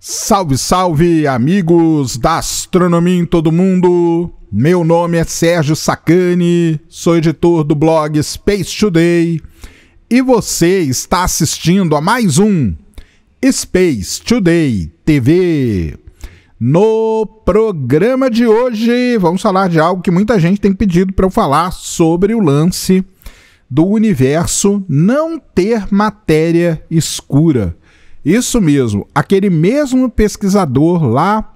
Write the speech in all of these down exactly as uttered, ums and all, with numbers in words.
Salve, salve, amigos da astronomia em todo mundo! Meu nome é Sérgio Sacani, sou editor do blog Space Today e você está assistindo a mais um Space Today T V. No programa de hoje vamos falar de algo que muita gente tem pedido para eu falar sobre o lance do universo não ter matéria escura. Isso mesmo, aquele mesmo pesquisador lá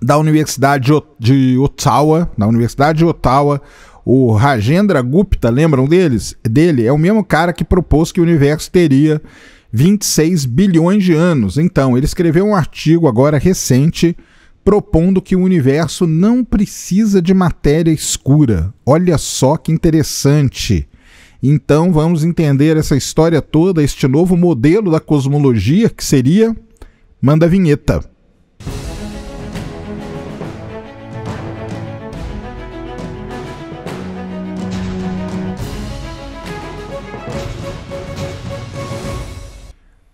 da Universidade de Ottawa, da Universidade de Ottawa, o Rajendra Gupta, lembram deles? Dele? É o mesmo cara que propôs que o universo teria vinte e seis bilhões de anos. Então, ele escreveu um artigo agora recente propondo que o universo não precisa de matéria escura. Olha só que interessante. Então, vamos entender essa história toda, este novo modelo da cosmologia, que seria... Manda a vinheta!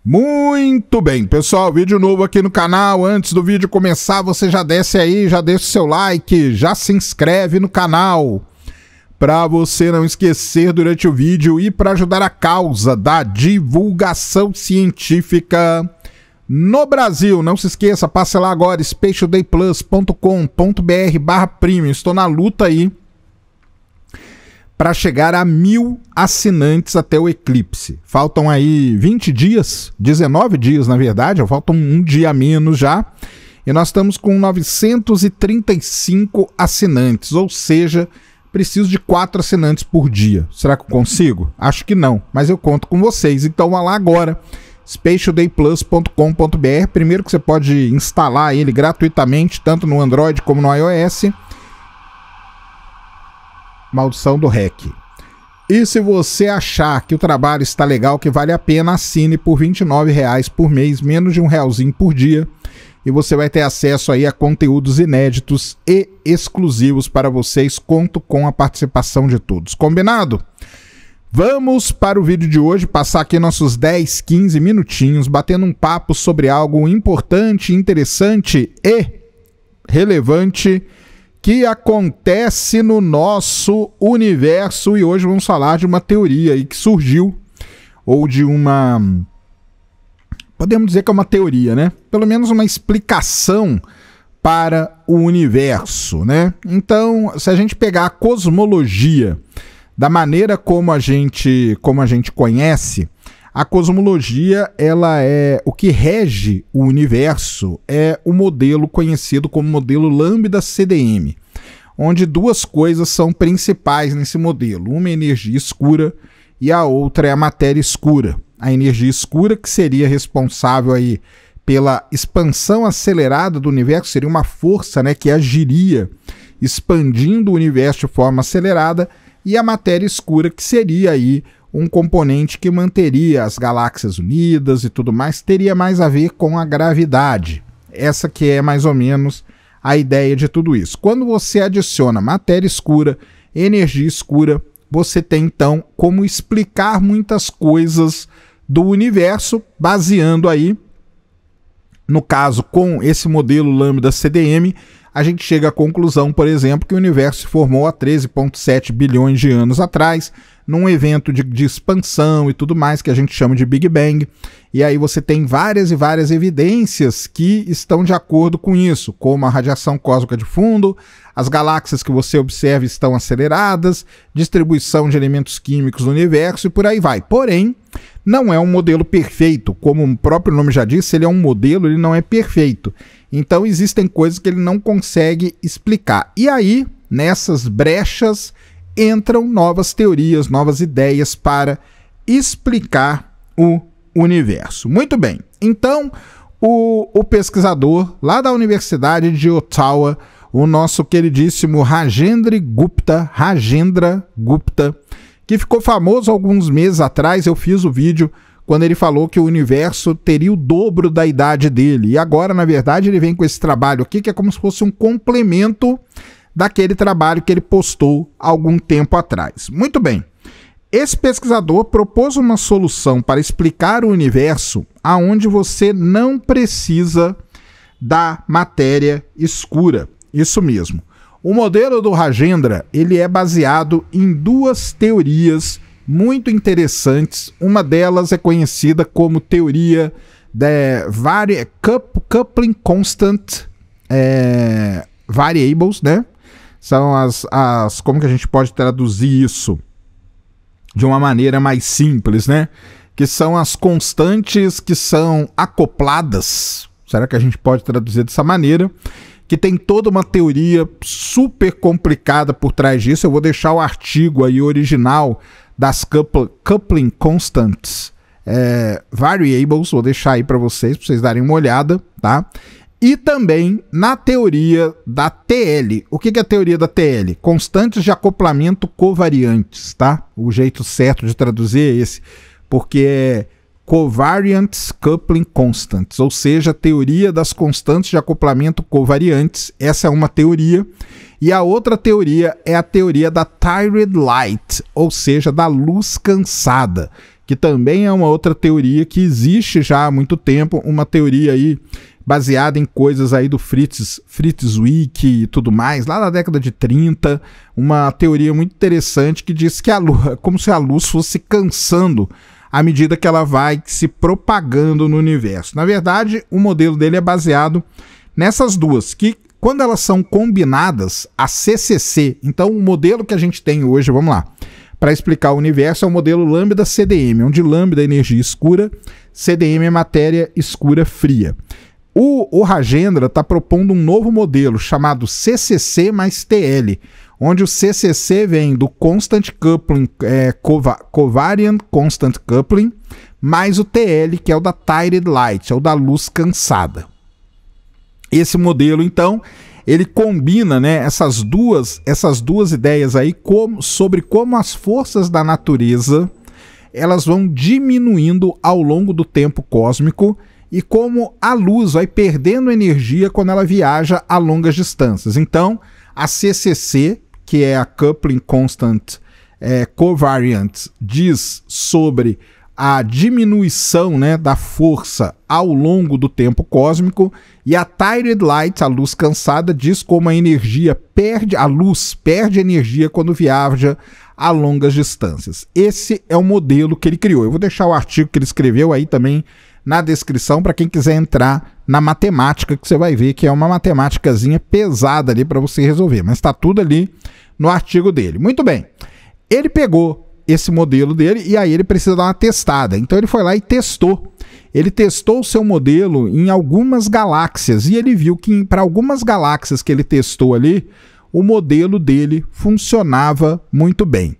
Muito bem, pessoal, vídeo novo aqui no canal. Antes do vídeo começar, você já desce aí, já deixa o seu like, já se inscreve no canal, para você não esquecer durante o vídeo e para ajudar a causa da divulgação científica no Brasil. Não se esqueça, passe lá agora, space today plus ponto com ponto br barra premium. Estou na luta aí para chegar a mil assinantes até o eclipse. Faltam aí vinte dias, dezenove dias na verdade, faltam um dia a menos já. E nós estamos com novecentos e trinta e cinco assinantes, ou seja... Preciso de quatro assinantes por dia. Será que eu consigo? Acho que não, mas eu conto com vocês. Então vá lá agora, space today plus ponto com ponto br. Primeiro que você pode instalar ele gratuitamente, tanto no Android como no iOS. Maldição do hack. E se você achar que o trabalho está legal, que vale a pena, assine por vinte e nove reais por mês, menos de um realzinho por dia. E você vai ter acesso aí a conteúdos inéditos e exclusivos para vocês. Conto com a participação de todos. Combinado? Vamos para o vídeo de hoje, passar aqui nossos dez, quinze minutinhos, batendo um papo sobre algo importante, interessante e relevante que acontece no nosso universo. E hoje vamos falar de uma teoria aí que surgiu, ou de uma... Podemos dizer que é uma teoria, né? Pelo menos uma explicação para o universo, né? Então, se a gente pegar a cosmologia da maneira como a gente, como a gente conhece, a cosmologia, ela é o que rege o universo, é o modelo conhecido como modelo Lambda C D M, onde duas coisas são principais nesse modelo. Uma é a energia escura e a outra é a matéria escura. A energia escura, que seria responsável aí pela expansão acelerada do universo, seria uma força, né, que agiria expandindo o universo de forma acelerada, e a matéria escura, que seria aí um componente que manteria as galáxias unidas e tudo mais, teria mais a ver com a gravidade. Essa que é mais ou menos a ideia de tudo isso. Quando você adiciona matéria escura, energia escura, você tem então como explicar muitas coisas do universo, baseando aí, no caso, com esse modelo Lambda C D M, a gente chega à conclusão, por exemplo, que o universo se formou há treze vírgula sete bilhões de anos atrás, num evento de, de expansão e tudo mais, que a gente chama de Big Bang, e aí você tem várias e várias evidências que estão de acordo com isso, como a radiação cósmica de fundo, as galáxias que você observa estão aceleradas, distribuição de elementos químicos no universo e por aí vai. Porém, não é um modelo perfeito, como o próprio nome já disse, ele é um modelo, ele não é perfeito. Então existem coisas que ele não consegue explicar. E aí, nessas brechas, entram novas teorias, novas ideias para explicar o universo. Muito bem, então o, o pesquisador lá da Universidade de Ottawa, o nosso queridíssimo Rajendra Gupta, Rajendra Gupta, que ficou famoso alguns meses atrás, eu fiz o vídeo quando ele falou que o universo teria o dobro da idade dele. E agora, na verdade, ele vem com esse trabalho aqui, que é como se fosse um complemento daquele trabalho que ele postou algum tempo atrás. Muito bem, Esse pesquisador propôs uma solução para explicar o universo aonde você não precisa da matéria escura. Isso mesmo. O modelo do Rajendra, ele é baseado em duas teorias muito interessantes. Uma delas é conhecida como teoria de vari... Coupling Constant é... Variables, né? São as, as... Como que a gente pode traduzir isso? De uma maneira mais simples, né? Que são as constantes que são acopladas. Será que a gente pode traduzir dessa maneira? Que tem toda uma teoria super complicada por trás disso. Eu vou deixar o artigo aí original das Coupling Constant é, Variables. Vou deixar aí para vocês, para vocês darem uma olhada, tá? E também na teoria da T L. O que é a teoria da T L? Constantes de acoplamento covariantes, tá? O jeito certo de traduzir é esse, porque é covariance coupling constants, ou seja, teoria das constantes de acoplamento covariantes. Essa é uma teoria. E a outra teoria é a teoria da Tired Light, ou seja, da luz cansada, que também é uma outra teoria que existe já há muito tempo, uma teoria aí baseada em coisas aí do Fritz, Fritz Zwicky e tudo mais, lá da década de trinta, uma teoria muito interessante que diz que a luz, como se a luz fosse cansando à medida que ela vai se propagando no universo. Na verdade, o modelo dele é baseado nessas duas, que quando elas são combinadas, a C C C, então o modelo que a gente tem hoje, vamos lá, para explicar o universo é o modelo Lambda-C D M, onde Lambda é energia escura, C D M é matéria escura fria. O, o Rajendra está propondo um novo modelo chamado C C C mais T L, onde o C C C vem do Constant Coupling, é, Cova, Covariant Constant Coupling, mais o T L, que é o da Tired Light, é o da luz cansada. Esse modelo, então, ele combina, né, essas, duas, essas duas ideias aí como, sobre como as forças da natureza elas vão diminuindo ao longo do tempo cósmico, e como a luz vai perdendo energia quando ela viaja a longas distâncias. Então, a C C C, que é a Coupling Constant é, Covariant, diz sobre a diminuição, né, da força ao longo do tempo cósmico, e a Tired Light, a luz cansada, diz como a energia perde, a luz perde energia quando viaja a longas distâncias. Esse é o modelo que ele criou. Eu vou deixar o artigo que ele escreveu aí também na descrição, para quem quiser entrar na matemática, que você vai ver que é uma matemáticazinha pesada ali para você resolver, mas está tudo ali no artigo dele. Muito bem, ele pegou esse modelo dele e aí ele precisa dar uma testada, então ele foi lá e testou. Ele testou o seu modelo em algumas galáxias e ele viu que para algumas galáxias que ele testou ali, o modelo dele funcionava muito bem.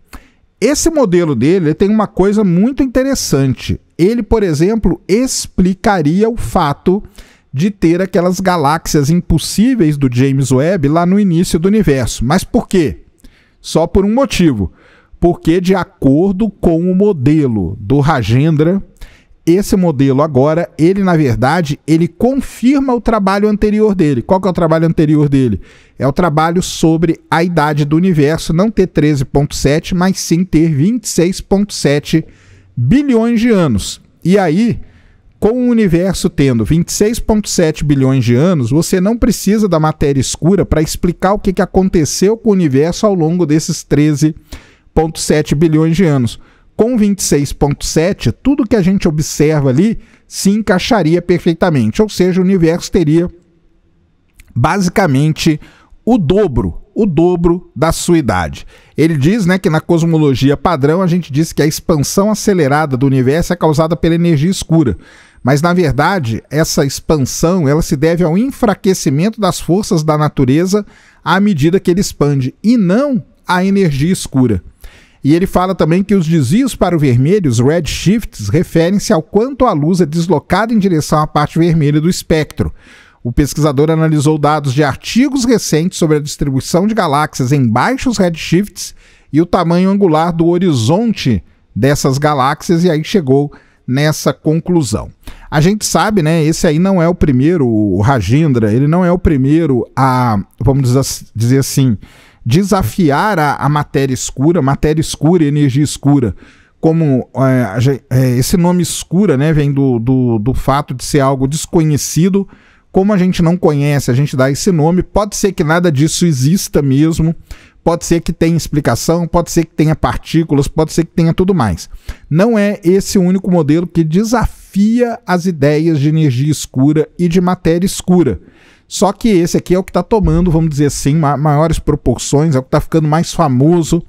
Esse modelo dele ele tem uma coisa muito interessante. Ele, por exemplo, explicaria o fato de ter aquelas galáxias impossíveis do James Webb lá no início do universo. Mas por quê? Só por um motivo. Porque, de acordo com o modelo do Rajendra, esse modelo agora, ele na verdade, ele confirma o trabalho anterior dele. Qual que é o trabalho anterior dele? É o trabalho sobre a idade do universo, não ter treze vírgula sete, mas sim ter vinte e seis vírgula sete bilhões de anos. E aí, com o universo tendo vinte e seis vírgula sete bilhões de anos, você não precisa da matéria escura para explicar o que, que aconteceu com o universo ao longo desses treze vírgula sete bilhões de anos. Com vinte e seis vírgula sete, tudo que a gente observa ali se encaixaria perfeitamente. Ou seja, o universo teria basicamente o dobro, o dobro da sua idade. Ele diz, né, que na cosmologia padrão a gente diz que a expansão acelerada do universo é causada pela energia escura. Mas, na verdade, essa expansão ela se deve ao enfraquecimento das forças da natureza à medida que ele expande, e não à energia escura. E ele fala também que os desvios para o vermelho, os redshifts, referem-se ao quanto a luz é deslocada em direção à parte vermelha do espectro. O pesquisador analisou dados de artigos recentes sobre a distribuição de galáxias em baixos redshifts e o tamanho angular do horizonte dessas galáxias, e aí chegou nessa conclusão. A gente sabe, né, esse aí não é o primeiro, o Rajendra, ele não é o primeiro a, vamos dizer assim, desafiar a, a matéria escura, matéria escura e energia escura, como é, esse nome escura, né, vem do, do, do fato de ser algo desconhecido, como a gente não conhece, a gente dá esse nome, pode ser que nada disso exista mesmo, pode ser que tenha explicação, pode ser que tenha partículas, pode ser que tenha tudo mais. Não é esse o único modelo que desafia as ideias de energia escura e de matéria escura. Só que esse aqui é o que está tomando, vamos dizer assim, ma- maiores proporções, é o que está ficando mais famoso,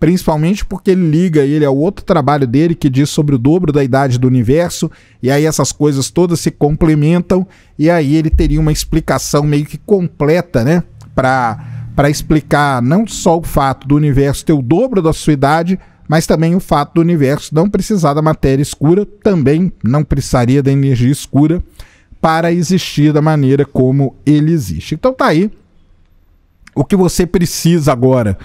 principalmente porque ele liga ele ao outro trabalho dele que diz sobre o dobro da idade do universo, e aí essas coisas todas se complementam, e aí ele teria uma explicação meio que completa, né, para explicar não só o fato do universo ter o dobro da sua idade, mas também o fato do universo não precisar da matéria escura, também não precisaria da energia escura para existir da maneira como ele existe. Então tá aí o que você precisa agora.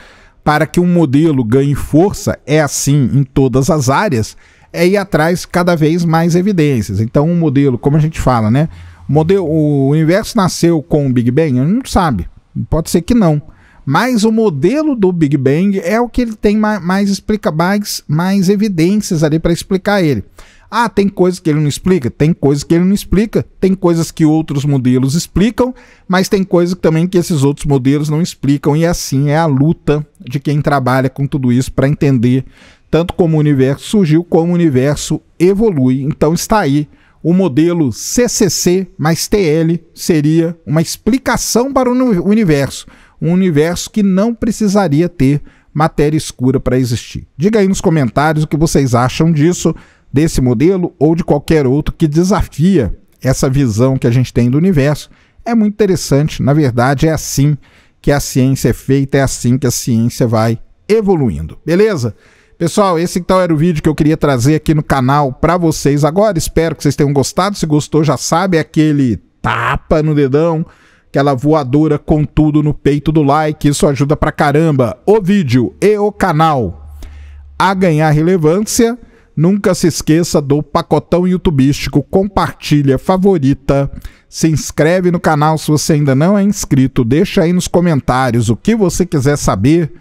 Para que um modelo ganhe força, é assim em todas as áreas, é ir atrás cada vez mais evidências. Então, um modelo, como a gente fala, né? O, modelo, o universo nasceu com o Big Bang? A gente não sabe, pode ser que não. Mas o modelo do Big Bang é o que ele tem mais, mais, explica, mais, mais evidências ali para explicar ele. Ah, tem coisas que ele não explica? Tem coisas que ele não explica, tem coisas que outros modelos explicam, mas tem coisas também que esses outros modelos não explicam, e assim é a luta de quem trabalha com tudo isso para entender tanto como o universo surgiu, como o universo evolui. Então está aí, o modelo C C C mais T L seria uma explicação para o universo, um universo que não precisaria ter matéria escura para existir. Diga aí nos comentários o que vocês acham disso, desse modelo ou de qualquer outro que desafia essa visão que a gente tem do universo. É muito interessante, na verdade é assim que a ciência é feita, é assim que a ciência vai evoluindo, beleza? Pessoal, esse então era o vídeo que eu queria trazer aqui no canal para vocês agora, espero que vocês tenham gostado, se gostou já sabe, é aquele tapa no dedão, aquela voadora com tudo no peito do like, isso ajuda pra caramba o vídeo e o canal a ganhar relevância. Nunca se esqueça do pacotão youtubístico, compartilha, favorita, se inscreve no canal se você ainda não é inscrito, deixa aí nos comentários o que você quiser saber.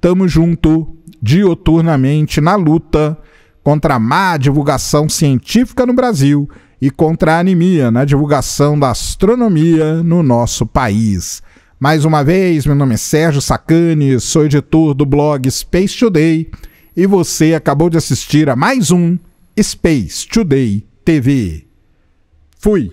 Tamo junto, dioturnamente, na luta contra a má divulgação científica no Brasil e contra a anemia na divulgação da astronomia no nosso país. Mais uma vez, meu nome é Sérgio Sacani, sou editor do blog Space Today, e você acabou de assistir a mais um Space Today T V. Fui!